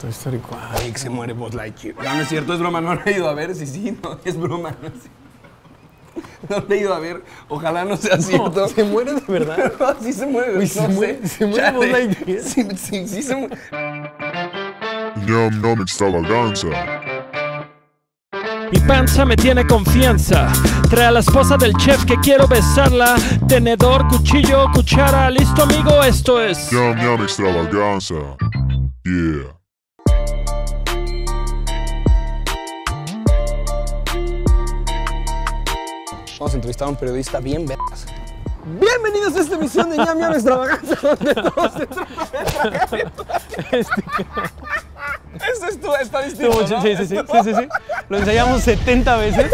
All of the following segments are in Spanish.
Toy Story 4. Ay, que se muere Buzz Lightyear. No, no es cierto, es broma, no lo he ido a ver. Sí, sí, no, es broma, no es cierto. No lo he ido a ver, ojalá no sea cierto. No, ¿se muere de verdad? No, sí se muere. No se muere, se muere Buzz Lightyear. Sí, sí, sí se muere. Ñam, ñam, extravaganza. Mi panza me tiene confianza. Trae a la esposa del chef que quiero besarla. Tenedor, cuchillo, cuchara. Listo, amigo, esto es ñam, ñam, extravaganza. Yeah. Vamos a entrevistar a un periodista bien vergas. Bienvenidos a esta emisión de ñam ñam extravaganza, donde todos se traen. Eso es tu, está distinto, ¿no? Sí, sí, sí, sí, sí, sí. Lo ensayamos 70 veces.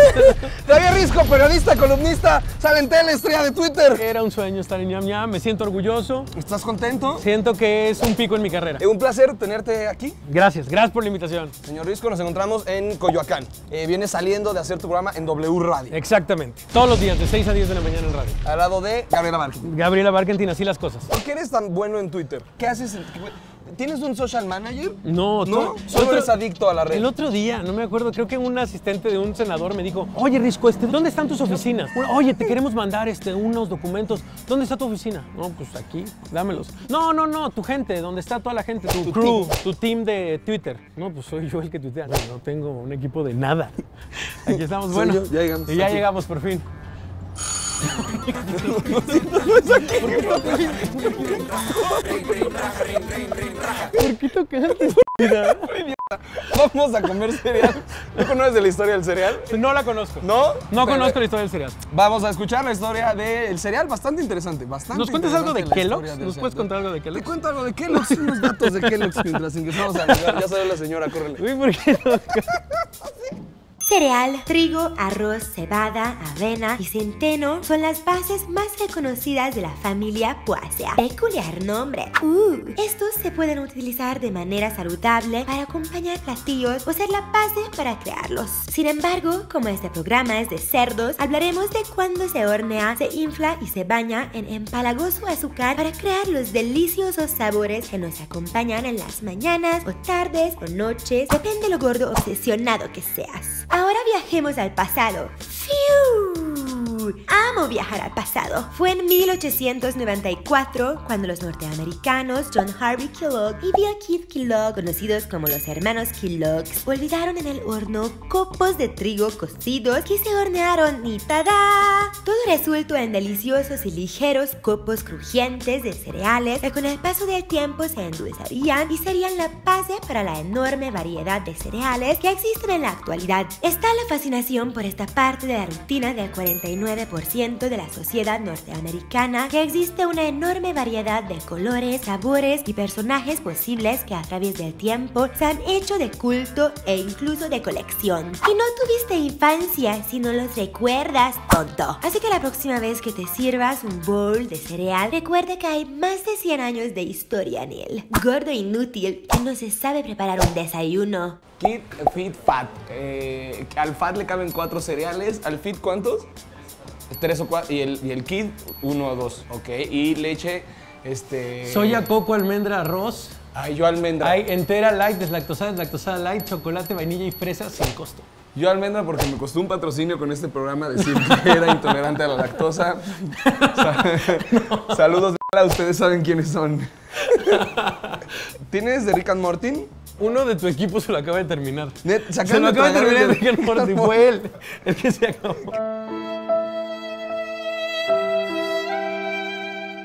Javier Risco, periodista, columnista, sale en tele, estrella de Twitter. Era un sueño estar en ñam ñam, me siento orgulloso. ¿Estás contento? Siento que es un pico en mi carrera. Un placer tenerte aquí. Gracias, gracias por la invitación. Señor Risco, nos encontramos en Coyoacán. Vienes saliendo de hacer tu programa en W Radio. Exactamente, todos los días, de 6 a 10 de la mañana en radio. Al lado de Gabriela Barkentin. Gabriela Barkentin, así las cosas. ¿Por qué eres tan bueno en Twitter? ¿Qué haces en Twitter? ¿Tienes un social manager? No, no. Solo eres adicto a la red. El otro día, no me acuerdo, creo que un asistente de un senador me dijo: oye, Risco, ¿dónde están tus oficinas? Oye, te queremos mandar unos documentos. ¿Dónde está tu oficina? No, pues aquí, dámelos. No, no, no, tu gente, ¿dónde está toda la gente? Tu crew, tu team de Twitter. No, pues soy yo el que tuitea. No tengo un equipo de nada. Aquí estamos, bueno. Ya llegamos. Y ya llegamos, por fin. No es aquí. ¿Por qué tocaste? Vamos a comer cereal. ¿No conoces la historia del cereal? No la conozco. ¿No? No conozco la historia del cereal. Vamos a escuchar la historia del cereal, bastante interesante. ¿Nos cuentas algo de Kellogg's? ¿Nos puedes contar algo de Kellogg's? Te cuento algo de Kellogg's y unos datos de Kellogg's mientras ingresamos al lugar. Ya salió la señora, córrele. Uy, ¿por qué no? Cereal, trigo, arroz, cebada, avena y centeno son las bases más reconocidas de la familia Poaceae. Peculiar nombre. Estos se pueden utilizar de manera saludable para acompañar platillos o ser la base para crearlos. Sin embargo, como este programa es de cerdos, hablaremos de cuando se hornea, se infla y se baña en empalagoso azúcar para crear los deliciosos sabores que nos acompañan en las mañanas o tardes o noches, depende lo gordo obsesionado que seas. Ahora viajemos al pasado. ¡Fiu! Amo viajar al pasado. Fue en 1894 cuando los norteamericanos John Harvey Kellogg y Bill Keith Kellogg, conocidos como los hermanos Kellogg, olvidaron en el horno copos de trigo cocidos que se hornearon y ¡tadá! Todo resultó en deliciosos y ligeros copos crujientes de cereales que con el paso del tiempo se endulzarían y serían la base para la enorme variedad de cereales que existen en la actualidad. Está la fascinación por esta parte de la rutina del 49% de la sociedad norteamericana, que existe una enorme variedad de colores, sabores y personajes posibles que a través del tiempo se han hecho de culto e incluso de colección. Y no tuviste infancia si no los recuerdas, tonto. Así que la próxima vez que te sirvas un bowl de cereal, recuerda que hay más de 100 años de historia en él. Gordo inútil que no se sabe preparar un desayuno. Kid Fit Fat. Al Fat le caben 4 cereales. ¿Al Fit cuántos? 3 o 4. Y el Kid, 1 o 2. Ok. Y leche, soya, coco, almendra, arroz. Ay, yo almendra. Hay entera, light, deslactosada, deslactosada, light, chocolate, vainilla y fresa sin costo. Yo almendra porque me costó un patrocinio con este programa decir que era intolerante a la lactosa. No. Saludos de la, ustedes saben quiénes son. ¿Tienes de Rick and Morty? Uno de tu equipo se lo acaba de terminar. Se lo acaba de terminar de Rick and Morty. Fue él el que se acabó.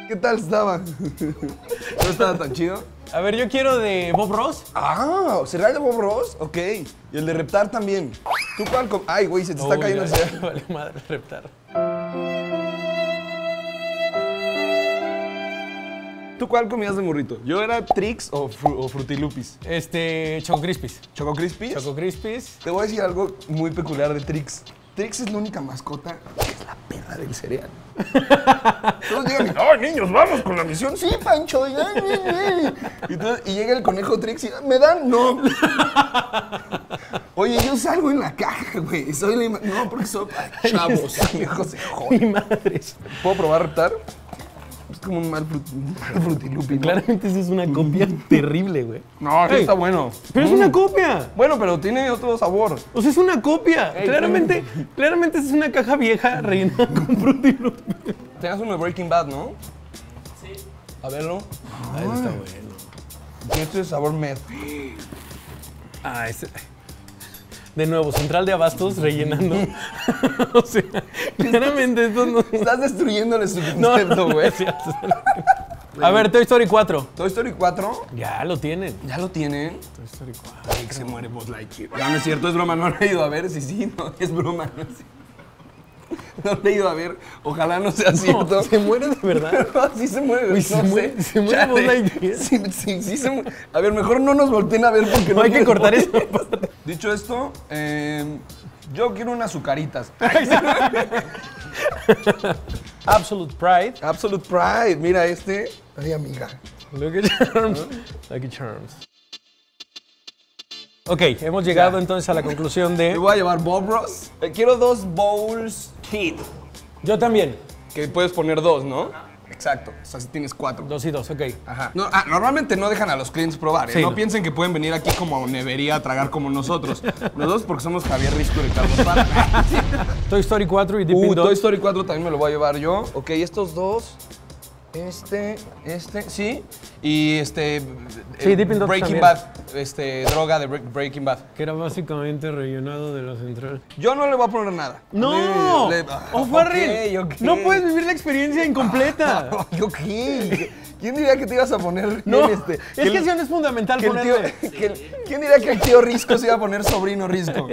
¿Qué tal estaba? ¿No estaba tan chido? A ver, yo quiero de Bob Ross. Ah, ¿cereal de Bob Ross? Ok. Y el de Reptar también. ¿Tú cuál? Ay, güey, se te está cayendo el cereal. Vale madre, Reptar. ¿Tú cuál comías de morrito? Yo era Trix o Frutilupis. Choco Crispis. ¿Choco Crispis? Choco Crispis. Te voy a decir algo muy peculiar de Trix. Trix es la única mascota que es la perra del cereal. Todos llegan y, ¡ay, niños, vamos con la misión! ¡Sí, Pancho! Y llega el conejo Trix y, ¿me dan? ¡No! Oye, yo salgo en la caja, güey. Soy la... No, porque soy... Chavos, viejos de joder. ¡Mi madre! ¿Puedo probar a Reptar? es como un mal Frutilupis. Claramente eso es una copia terrible, güey. No, eso está bueno. Pero es una copia. Bueno, pero tiene otro sabor. O sea, es una copia. Claramente, claramente es una caja vieja rellenada con Frutilupis. Tenías uno de Breaking Bad, ¿no? Sí. A verlo. Ah, eso está bueno. Y esto es sabor meth. Ah, este... De nuevo, central de abastos rellenando. O sea, claramente esto no... Estás destruyéndole su concepto, güey. No, a ver, Toy Story 4. ¿Toy Story 4? Ya lo tienen. ¿Ya lo tienen? Toy Story 4. Ay, que se muere Buzz Lightyear. No, no es cierto, es broma, no lo he ido a ver. Sí, sí, no, es broma, no es cierto. No lo he ido a ver, ojalá no sea cierto. ¿Se muere de verdad? Pero, sí se muere, uy, no sé. ¿Se muere Buzz Lightyear? Sí, sí, sí se muere. A ver, mejor no nos volteen a ver porque no hay que cortar eso. Dicho esto, yo quiero unas azucaritas. Absolute Pride. Absolute Pride, mira este. Ay, amiga. Lucky Charms. Lucky Charms. Ok, hemos llegado entonces a la conclusión de... Me voy a llevar Bob Ross. Quiero dos bowls Kid. Yo también. Que puedes poner dos, ¿no? Exacto. O sea, si tienes cuatro. Dos y dos, ok. Ajá. No, normalmente no dejan a los clientes probar, ¿eh? Sí, no piensen que pueden venir aquí como nevería a tragar como nosotros. Los dos porque somos Javier Risco y Ricardo Parra. Toy Story 4 y Deep Pin Dog. Toy Story 4 también me lo voy a llevar yo. Ok, estos dos... Este, sí. Y sí, Breaking Bad, droga de Breaking Bad. Que era básicamente rellenado de la central. Yo no le voy a poner nada. ¡No! O'Farrell, no puedes vivir la experiencia incompleta. ¿Yo qué? ¿Quién diría que te ibas a poner? No, es que eso no es fundamental ponerle. ¿Quién diría que el tío Risco se iba a poner sobrino Risco?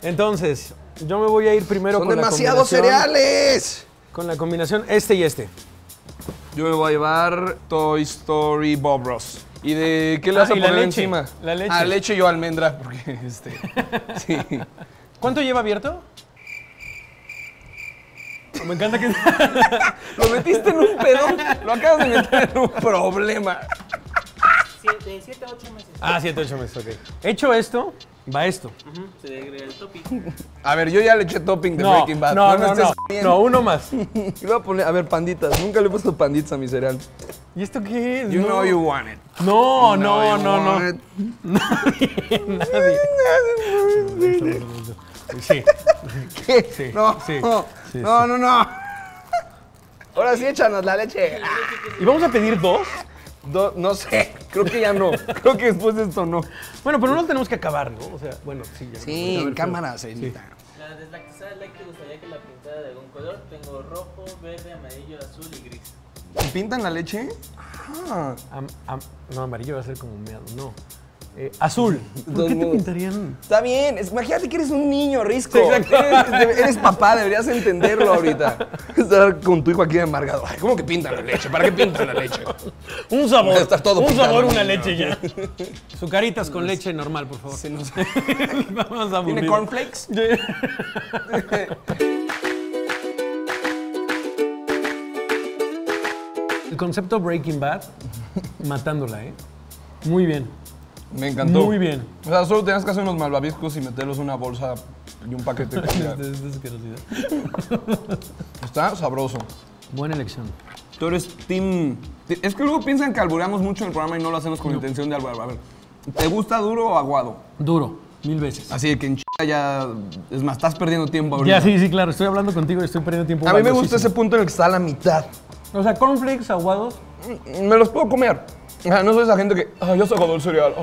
Entonces, yo me voy a ir primero con la combinación. ¡Son demasiados cereales! Con la combinación este y este. Yo me voy a llevar Toy Story Bob Ross. ¿Y de qué le vas a poner encima? La leche. Ah, leche y yo almendra, porque sí. ¿Cuánto lleva abierto? Me encanta que... Lo metiste en un pedón. Lo acabas de meter en un problema. 7 a 8 meses. Ah, 7 a 8 meses, ok. Hecho esto, va esto. Se le agrega el topping. A ver, yo ya le eché topping de Breaking Bad. No, uno más. Iba a poner, a ver, panditas. Nunca le he puesto panditas a mi cereal. ¿Y esto qué es? You know you want it. No, no, no, no. Nadie. Sí. ¿Qué? Sí. No, no, no, no. Ahora sí, échanos la leche. ¿Y vamos a pedir dos? No sé, creo que ya no. Creo que después de esto no. Bueno, pero no lo tenemos que acabar, ¿no? O sea, bueno, sí. Ya sí, en cámara se edita. La deslactosada láctea gustaría que la pintara de algún color. Tengo rojo, verde, amarillo, azul y gris. ¿Pintan la leche? Ah. No, amarillo va a ser como meado, no. Azul. ¿Por qué te pintarían? Está bien, imagínate que eres un niño, Risco. Sí, eres papá, deberías entenderlo ahorita. Estar con tu hijo aquí amargado. Ay, ¿cómo que pintan la leche? ¿Para qué pintan la leche? Un sabor. Está todo un sabor, una leche ya. Azucaritas con leche normal, por favor. Sí, no sé. Vamos a ¿tiene cornflakes? El concepto Breaking Bad, matándola, ¿eh? Muy bien. Me encantó. Muy bien. O sea, solo tenías que hacer unos malvaviscos y meterlos en una bolsa y un paquete. Es asquerosidad. Está sabroso. Buena elección. Tú eres team... Es que luego piensan que albureamos mucho en el programa y no lo hacemos con intención de alburear. A ver, ¿te gusta duro o aguado? Duro, 1000 veces. Así que en chica ya... Es más, estás perdiendo tiempo ahorita. Ya, sí, sí, claro. Estoy hablando contigo y estoy perdiendo tiempo. A mí me gusta ese punto en el que está a la mitad. O sea, cornflakes, aguados... Me los puedo comer. No soy esa gente que, yo soy aguado el cereal.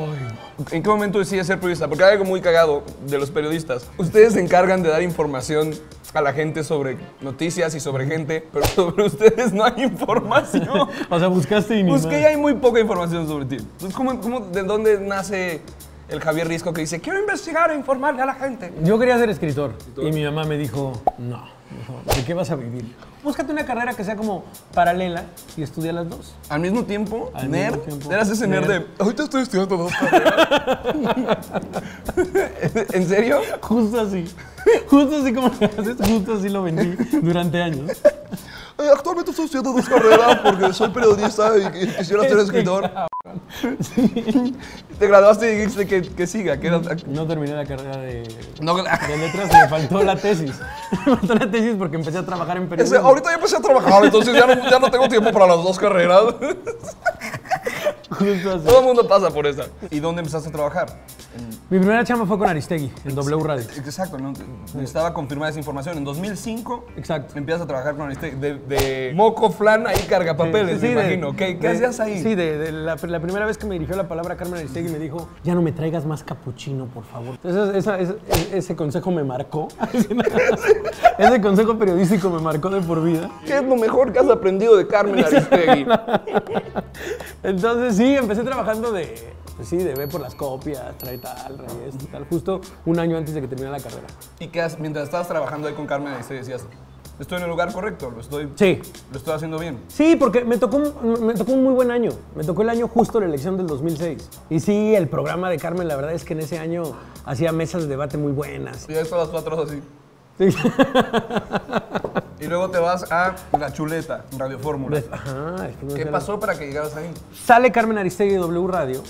¿En qué momento decide ser periodista? Porque hay algo muy cagado de los periodistas. Ustedes se encargan de dar información a la gente sobre noticias y sobre gente, pero sobre ustedes no hay información. O sea, buscaste y ni más. Busqué y hay muy poca información sobre ti. Entonces, ¿cómo de dónde nace el Javier Risco que dice, quiero investigar e informarle a la gente? Yo quería ser escritor y mi mamá me dijo, no. ¿De qué vas a vivir? Búscate una carrera que sea como paralela y estudia las dos. Al mismo tiempo, nerd. Eras ese nerd de, ahorita estoy estudiando dos carreras. ¿En serio? Justo así. Justo así como lo haces, justo así lo vendí durante años. Actualmente estoy estudiando dos carreras porque soy periodista y quisiera ser escritor. Sí. Te graduaste y dijiste que siga. Que no, era... no terminé la carrera de letras, me faltó la tesis. Me faltó la tesis porque empecé a trabajar en periodismo. Ese, ahorita ya empecé a trabajar, entonces ya no tengo tiempo para las dos carreras. Justo así. Todo el mundo pasa por esa. ¿Y dónde empezaste a trabajar? Mi primera chamba fue con Aristegui, en W Radio. Exacto, no, necesitaba confirmar esa información. En 2005 exacto. Empiezas a trabajar con Aristegui. De moco, flan, ahí carga papeles, sí, me imagino. ¿Qué hacías ahí? Sí, la primera vez que me dirigió la palabra Carmen Aristegui me dijo, ya no me traigas más capuchino, por favor. Entonces, ese consejo me marcó. Ese consejo periodístico me marcó de por vida. ¿Qué es lo mejor que has aprendido de Carmen Aristegui? Entonces, sí, empecé trabajando de ve por las copias, trae tal, trae esto, tal, justo un año antes de que terminara la carrera. ¿Y qué haces? Mientras estabas trabajando ahí con Carmen, decías, ¿estoy en el lugar correcto? ¿Lo estoy haciendo bien? Sí, porque me tocó un muy buen año. Me tocó el año justo de la elección del 2006. Y sí, el programa de Carmen, la verdad es que en ese año hacía mesas de debate muy buenas. Y eso las cuatro así. Sí. Y luego te vas a La Chuleta, Radio Fórmula. Ajá, es que no. ¿Qué pasó para que llegaras ahí? Sale Carmen Aristegui de W Radio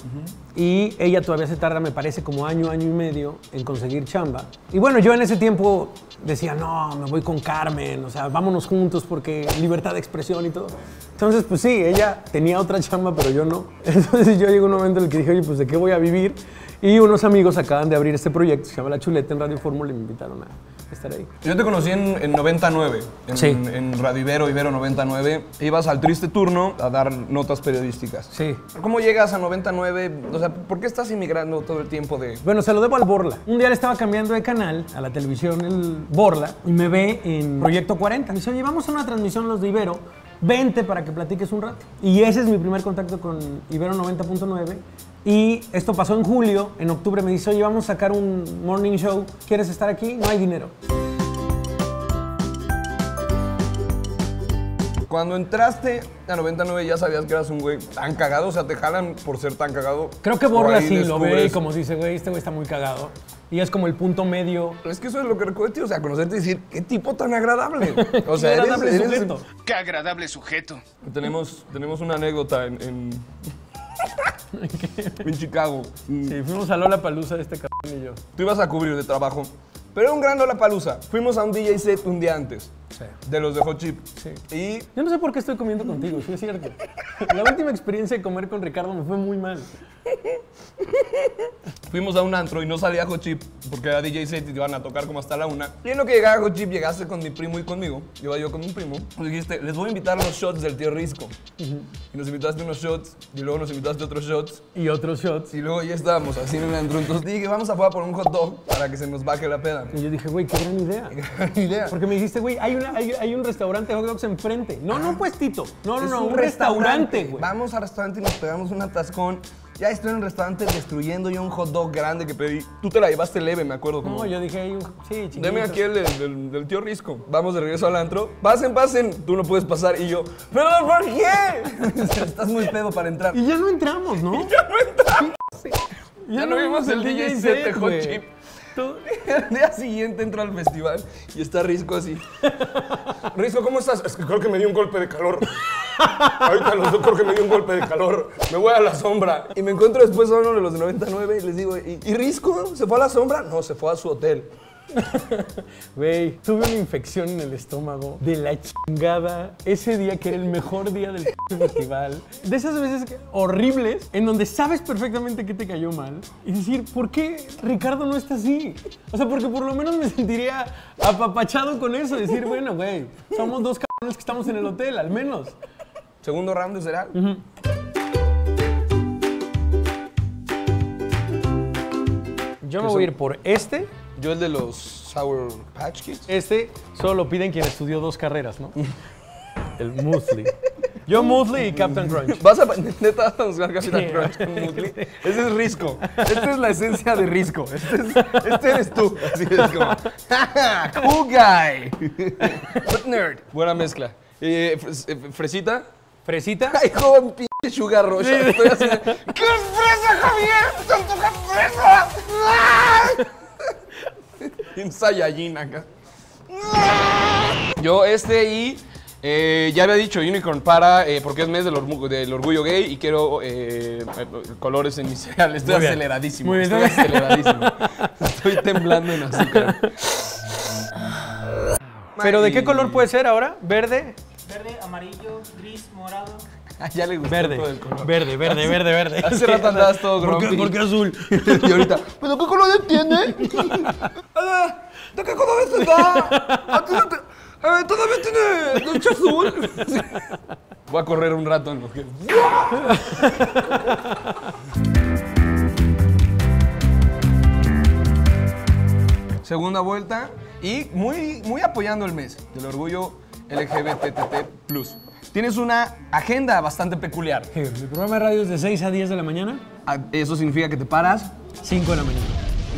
y ella todavía se tarda, me parece, como año y medio en conseguir chamba. Y bueno, yo en ese tiempo decía, no, me voy con Carmen, o sea, vámonos juntos porque libertad de expresión y todo. Entonces, pues sí, ella tenía otra chamba, pero yo no. Entonces yo llegué a un momento en el que dije, oye, pues ¿de qué voy a vivir? Y unos amigos acaban de abrir este proyecto, se llama La Chuleta en Radio Fórmula y me invitaron a estar ahí. Yo te conocí en 99, en Radio Ibero 99. Ibas al triste turno a dar notas periodísticas. Sí. ¿Cómo llegas a 99? O sea, ¿por qué estás inmigrando todo el tiempo de...? Bueno, se lo debo al Borla. Un día le estaba cambiando de canal a la televisión el Borla y me ve en Proyecto 40. Me dice, oye, vamos a una transmisión los de Ibero. Vente para que platiques un rato. Y ese es mi primer contacto con Ibero 90.9. Y esto pasó en julio. En octubre me dice, oye, vamos a sacar un morning show. ¿Quieres estar aquí? No hay dinero. Cuando entraste a 99 ya sabías que eras un güey tan cagado. O sea, te jalan por ser tan cagado. Creo que Borla sí lo ve y como dice, güey, este güey está muy cagado. Y es como el punto medio. Es que eso es lo que recuerdo, tío. O sea, conocerte y decir, qué tipo tan agradable. O sea, qué agradable sujeto. Qué agradable sujeto. Tenemos una anécdota en Chicago. Sí, fuimos a Lollapalooza de este cabrón y yo. Tú ibas a cubrir de trabajo. Pero era un gran Lollapalooza. Fuimos a un DJ set un día antes. Sí. De los de Hot Chip. Sí. Y... yo no sé por qué estoy comiendo contigo, sí es cierto. La última experiencia de comer con Ricardo me fue muy mal. Fuimos a un antro y no salía Hot Chip porque era DJ set y te iban a tocar como hasta la una. Y en lo que llegaba Hot Chip, llegaste con mi primo y conmigo. Iba yo con mi primo. Y dijiste, les voy a invitar unos shots del tío Risco. Y nos invitaste unos shots y luego nos invitaste otros shots. Y otros shots. Y luego ya estábamos así en el antro. Entonces dije, vamos afuera por un hot dog para que se nos baje la peda. Y yo dije, güey, qué gran idea. Porque me dijiste, güey, hay un restaurante de hot dogs enfrente. No, no un puestito. No, un restaurante, güey. Vamos al restaurante y nos pegamos un atascón. Ya estoy en un restaurante destruyendo yo un hot dog grande que pedí. Tú te la llevaste leve, me acuerdo. No, yo dije, ahí un... sí, chiquito. Deme aquí el del tío Risco. Vamos de regreso al antro. Pasen. Tú no puedes pasar. Y yo, ¿pero por qué? Estás muy pedo para entrar. Y ya no entramos, ¿no? Sí. Ya no vimos el DJ set de Hot Chip. El día siguiente entro al festival y está Risco así. Risco, ¿cómo estás? Es que creo que me dio un golpe de calor. Ahorita los dos creo que me dio un golpe de calor. Me voy a la sombra. Y me encuentro después a uno de los de 99 y les digo, ¿y Risco se fue a la sombra? No, se fue a su hotel. Güey, tuve una infección en el estómago de la chingada ese día que era el mejor día del festival. De esas veces horribles en donde sabes perfectamente que te cayó mal y decir, ¿por qué Ricardo no está así? O sea, porque por lo menos me sentiría apapachado con eso. Decir, bueno, güey, somos dos cabrones que estamos en el hotel, al menos. Segundo round de cereal. Yo me voy a ir por este. Yo el de los Sour Patch Kids. Este solo piden quien estudió dos carreras, ¿no? El Muesli. Yo Muesli y Captain Crunch. ¿Neta vas a buscar Captain Crunch con Muesli? Ese es Risco. Esta es la esencia de Risco. Este eres tú. Así es como... ¡Cool guy! But nerd. Buena mezcla. ¿Fresita? ¿Fresita? ¡Ay, joven p***! Sugar Rush. Estoy así de... ¡Qué fresa, Javier! ¡Tanto que fresa! ¡Ah! En Saiyajin acá. Yo este y Ya había dicho Unicorn para, porque es mes del orgullo gay y quiero colores en mis cereales. Estoy aceleradísimo. Muy bien. Estoy aceleradísimo. Estoy temblando en azúcar. ¿Pero de qué color puede ser ahora? ¿Verde? Verde, amarillo, gris, morado. Ya le gustó verde, todo el color. Verde. Hace rato andabas todo grumpy. ¿Por qué azul? Y ahorita, ¿pero qué color tiene? ¿De qué color está? Todavía tiene noche azul. Voy a correr un rato en los que... Segunda vuelta y muy apoyando el mes del orgullo LGBTT+. Tienes una agenda bastante peculiar. Sí, mi programa de radio es de 6 a 10 de la mañana. Eso significa que te paras 5 de la mañana.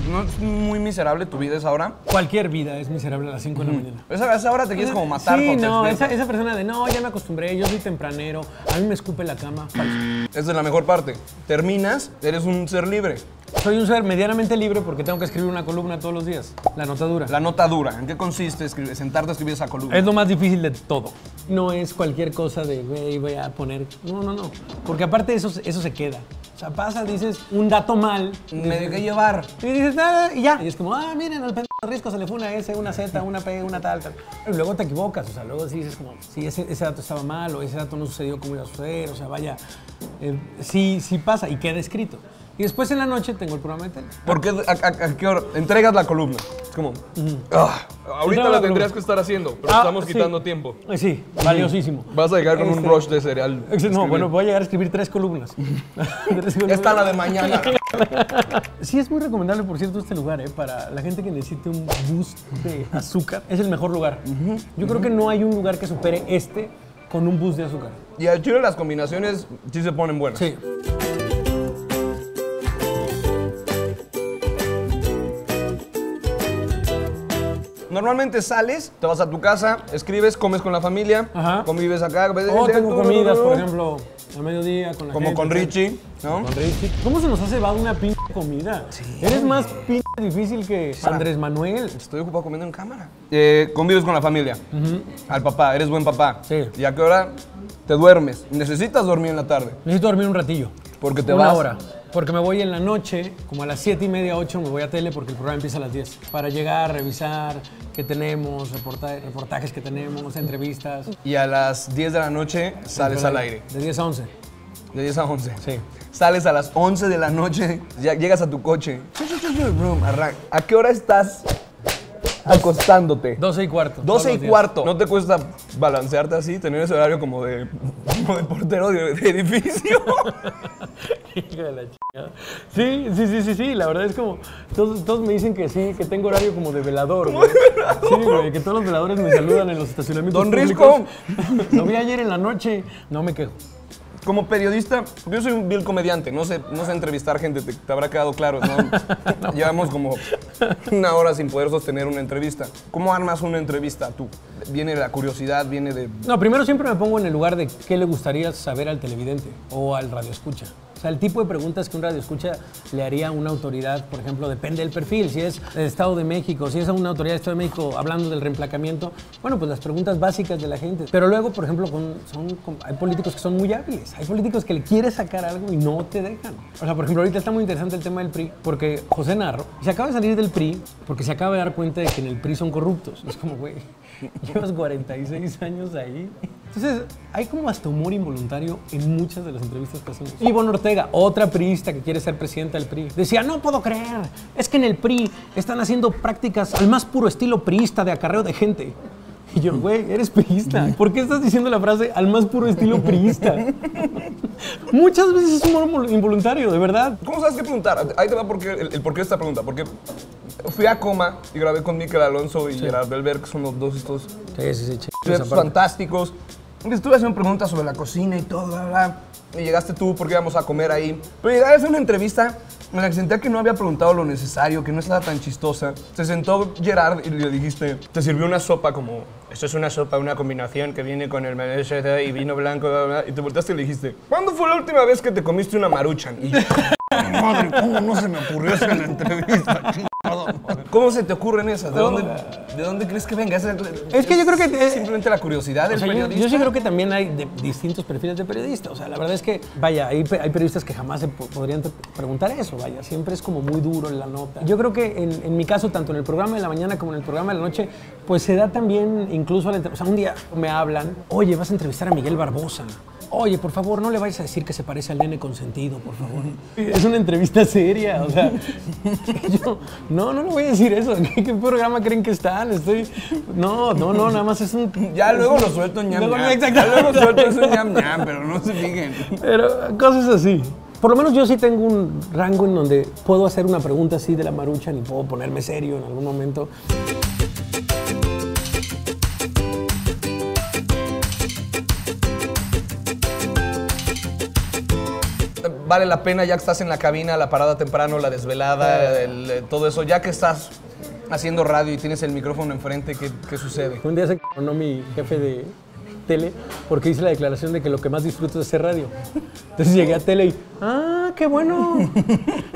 ¿No es muy miserable tu vida esa hora? Cualquier vida es miserable a las 5 de la mañana. Esa hora te quieres como matar. Sí, no, esa persona de no, ya me acostumbré, yo soy tempranero, a mí me escupe la cama. Falso. Esa es la mejor parte. Terminas, eres un ser libre. Soy un ser medianamente libre porque tengo que escribir una columna todos los días. La nota dura. La nota dura. ¿En qué consiste sentarte a escribir esa columna? Es lo más difícil de todo. No es cualquier cosa de, güey, voy a poner... No. Porque aparte eso se queda. O sea, pasa, dices un dato mal. Me dejé llevar. Y dices nada y ya. Y es como, ah, miren, al pendejo Risco se le fue una S, una Z, una P, una tal. Y luego te equivocas. O sea, luego sí dices como, sí, ese dato estaba mal o ese dato no sucedió como iba a suceder. O sea, vaya, sí pasa y queda escrito. Y después en la noche tengo el programa de tele. ¿Por qué? ¿A qué hora? Entregas la columna. Es como... ahorita la tendrías que estar haciendo, pero estamos quitando tiempo. Sí, valiosísimo. Vas a llegar con un rush de cereal. No, bueno, voy a llegar a escribir 3 columnas. Esta la de mañana. Sí, es muy recomendable, por cierto, este lugar, para la gente que necesite un boost de azúcar. Es el mejor lugar. Yo creo que no hay un lugar que supere este con un boost de azúcar. Y al chile las combinaciones sí se ponen buenas. Sí. Normalmente sales, te vas a tu casa, escribes, comes con la familia, convives acá. O tengo comidas, por ejemplo, a mediodía con la gente. Como con Richie, ¿no? Con Richie. ¿Cómo se nos hace va una pinche comida? Sí. Eres más pinche difícil que Andrés Manuel. Estoy ocupado comiendo en cámara. Convives con la familia, al papá, eres buen papá. Sí. ¿Y a qué hora te duermes? ¿Necesitas dormir en la tarde? Necesito dormir un ratillo. Porque te vas. Una hora. Porque me voy en la noche, como a las 7:30, 8, me voy a tele porque el programa empieza a las 10. Para llegar, revisar qué tenemos, reportajes que tenemos, entrevistas. Y a las 10 de la noche sales al aire. De 10 a 11. De 10 a 11. Sí. Sales a las 11 de la noche, ya llegas a tu coche. ¿A qué hora estás acostándote? 12:15. 12:15. ¿No te cuesta balancearte así, tener ese horario como de portero de edificio? Sí, la verdad es como, todos me dicen que sí, que tengo horario como de velador, güey. Sí, güey, que todos los veladores me saludan en los estacionamientos públicos. ¡Don Risco! Lo vi ayer en la noche, no me quejo. Como periodista, yo soy un vil comediante, no sé entrevistar gente, te habrá quedado claro, ¿no? No. Llevamos como una hora sin poder sostener una entrevista. ¿Cómo armas una entrevista tú? ¿Viene de la curiosidad, viene de...? No, primero siempre me pongo en el lugar de qué le gustaría saber al televidente o al radioescucha. O sea, el tipo de preguntas que un radioescucha le haría a una autoridad, por ejemplo, depende del perfil. Si es el Estado de México, si es una autoridad del Estado de México hablando del reemplacamiento, bueno, pues las preguntas básicas de la gente. Pero luego, por ejemplo, hay políticos que son muy hábiles. Hay políticos que le quieres sacar algo y no te dejan. O sea, por ejemplo, ahorita está muy interesante el tema del PRI, porque José Narro se acaba de salir del PRI porque se acaba de dar cuenta de que en el PRI son corruptos. Es como, güey, llevas 46 años ahí. Entonces, hay como hasta humor involuntario en muchas de las entrevistas que hacemos. Ivonne Ortega, otra priista que quiere ser presidenta del PRI, decía, no puedo creer, es que en el PRI están haciendo prácticas al más puro estilo priista de acarreo de gente. Y yo, güey, eres priista. ¿Por qué estás diciendo la frase al más puro estilo priista? Muchas veces es humor involuntario, de verdad. ¿Cómo sabes qué preguntar? Ahí te va el porqué de esta pregunta. Porque fui a Coma y grabé con Miquel Alonso y Gerard Belberg, que son los dos estos fantásticos. Estuve haciendo preguntas sobre la cocina y todo, bla, bla. Y llegaste tú porque íbamos a comer ahí. Pero llegué a hacer una entrevista en la que sentía que no había preguntado lo necesario, que no estaba tan chistosa. Se sentó Gerard y le dijiste, te sirvió una sopa como... Esto es una sopa, una combinación que viene con el MSC y vino blanco, bla, bla. Y te volteaste y le dijiste, ¿cuándo fue la última vez que te comiste una maruchan? Y... Madre, ¿cómo no se me ocurrió eso en la entrevista? Chingado, madre. ¿Cómo se te ocurren esas? ¿De dónde crees que venga? Es que yo creo que... simplemente la curiosidad del periodista. Yo sí creo que también hay distintos perfiles de periodistas. O sea, la verdad es que, vaya, hay periodistas que jamás se podrían preguntar eso, vaya. Siempre es como muy duro en la nota. Yo creo que en mi caso, tanto en el programa de la mañana como en el programa de la noche, pues se da también incluso a la entrevista. O sea, un día me hablan, oye, vas a entrevistar a Miguel Barbosa. Oye, por favor, no le vayas a decir que se parece al nene consentido, por favor. Es una entrevista seria, o sea, yo, no le voy a decir eso. ¿Qué programa creen que están? No, nada más es un... Ya luego lo suelto en ñam ñam. Ya luego suelto eso en ñam ñam, pero no se fijen. Pero cosas así. Por lo menos yo sí tengo un rango en donde puedo hacer una pregunta así de la marucha, ni puedo ponerme serio en algún momento. Vale la pena ya que estás en la cabina, la parada temprano, la desvelada, todo eso. Ya que estás haciendo radio y tienes el micrófono enfrente, ¿qué sucede? Un día se coronó mi jefe de tele porque hice la declaración de que lo que más disfruto es hacer radio. Entonces llegué a tele y, ¡ah, qué bueno!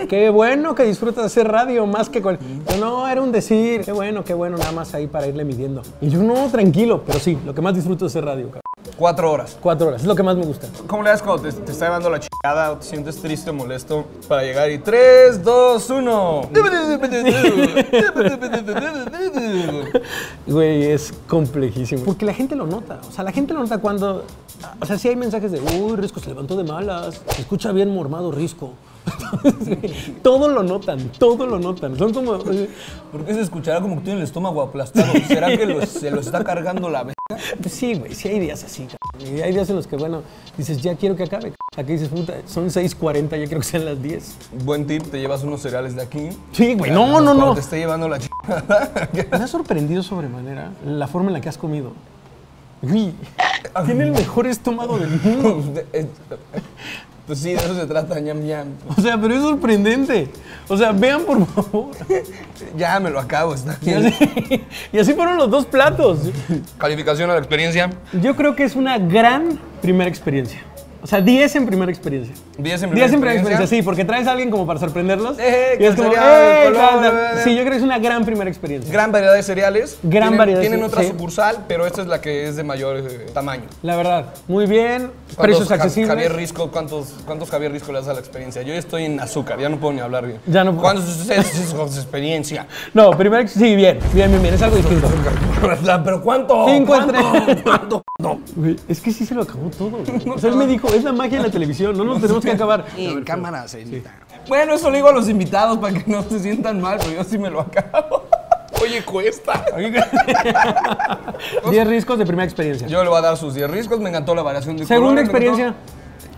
¡Qué bueno que disfrutas de hacer radio más que con...! No, era un decir. Qué bueno, nada más ahí para irle midiendo. Y yo, no, tranquilo, pero sí, lo que más disfruto es hacer radio, cabrón. 4 horas. 4 horas, es lo que más me gusta. ¿Cómo le das cuando te está llevando la chingada o te sientes triste o molesto para llegar y 3, 2, 1? Güey, es complejísimo. Porque la gente lo nota, o sea, la gente lo nota cuando... O sea, sí hay mensajes de, uy, Risco se levantó de malas, se escucha bien mormado Risco. Todo lo notan, todo lo notan. Son como... ¿Por qué se escuchará como que tiene el estómago aplastado? ¿Será que se lo está cargando la... Sí, güey, sí hay días así, cabrón. Hay días en los que, bueno, dices, ya quiero que acabe. Aquí dices, puta, son 6:40, ya quiero que sean las 10. Buen tip, te llevas unos cereales de aquí. Sí, güey, no. Te esté llevando la chingada. Me ha sorprendido sobremanera la forma en la que has comido. Güey, tiene el mejor estómago del mundo. Pues sí, de eso se trata, ñam ñam. O sea, pero es sorprendente. O sea, vean, por favor. Ya me lo acabo, está bien. Y así fueron los 2 platos. ¿Calificación a la experiencia? Yo creo que es una gran primera experiencia. O sea, 10 en primera experiencia. 10 en primera experiencia. 10 en primera experiencia, sí, porque traes a alguien como para sorprenderlos. Y es como, sí, yo creo que es una gran primera experiencia. Gran variedad de cereales. Gran variedad de cereales. Tienen otra sucursal, pero esta es la que es de mayor tamaño. La verdad, muy bien, precios accesibles. Javier Risco, ¿cuántos Javier Risco le das a la experiencia? Yo ya estoy en azúcar, ya no puedo ni hablar bien. Ya no puedo. ¿Cuántos es su experiencia? No, primera, sí, bien, es algo distinto. ¿Pero cuánto? 5 entre... ¿Cuánto? Es que sí se lo acabó todo. O sea, él me dijo... Es la magia de la televisión, no nos tenemos que acabar. En cámara, señorita. Sí. Bueno, eso le digo a los invitados para que no se sientan mal, pero yo sí me lo acabo. Oye, cuesta. 10 riscos de primera experiencia. Yo le voy a dar sus 10 riscos, me encantó la variación de colores. Segunda experiencia.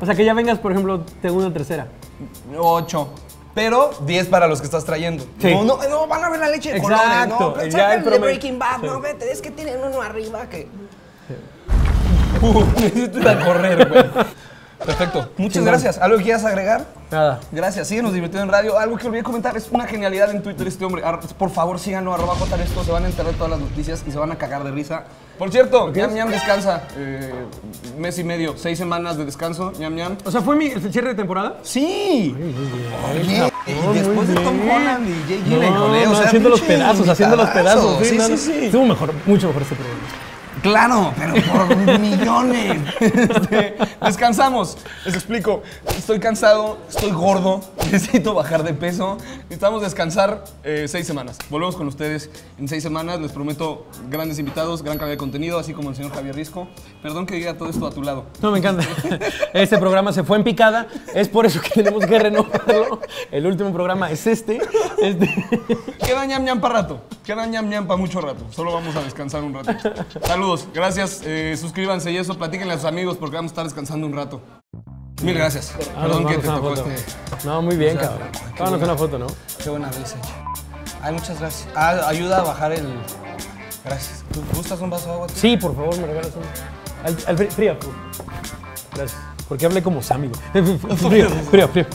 O sea, que ya vengas, por ejemplo, segunda o tercera. 8. Pero 10 para los que estás trayendo. Sí. No, van a ver la leche de colores. Exacto. No, ya el de Breaking Bad, sí. No, vete, es que tienen uno arriba que... Sí. Necesitas correr, güey. Perfecto. Muchas gracias. ¿Algo que quieras agregar? Nada. Gracias. Síguenos divirtiendo en radio. Algo que olvidé comentar. Es una genialidad en Twitter este hombre. Por favor, síganlo. @JRisco. Se van a enterar todas las noticias y se van a cagar de risa. Por cierto, ñam ñam descansa. 1.5 meses. 6 semanas de descanso. ñam ñam. O sea, ¿fue el cierre de temporada? Sí. Oye, después de Tom Holland y Jake Gyllenhaal. O sea, haciendo los pedazos. Sí. Estuvo mejor, mucho mejor este programa. Claro, pero por millones. Descansamos. Les explico. Estoy cansado, estoy gordo, necesito bajar de peso. Necesitamos descansar 6 semanas. Volvemos con ustedes en 6 semanas. Les prometo grandes invitados, gran calidad de contenido, así como el señor Javier Risco. Perdón que diga todo esto a tu lado. No, me encanta. Este programa se fue en picada. Es por eso que tenemos que renovarlo. El último programa es este. Queda ñam ñam para rato. Queda ñam ñam para mucho rato. Solo vamos a descansar un rato. Saludos. Gracias, suscríbanse y eso, platíquenle a sus amigos porque vamos a estar descansando un rato. Mil gracias. Perdón que te tocó este... No, muy bien, cabrón. Vámonos una foto, ¿no? Qué buena risa. Ay, muchas gracias. Ah, ayuda a bajar el... Gracias. ¿Tú gustas un vaso de agua? Sí, por favor, me regalas un... Al frío. Gracias. Porque hablé como Sammy. Frío.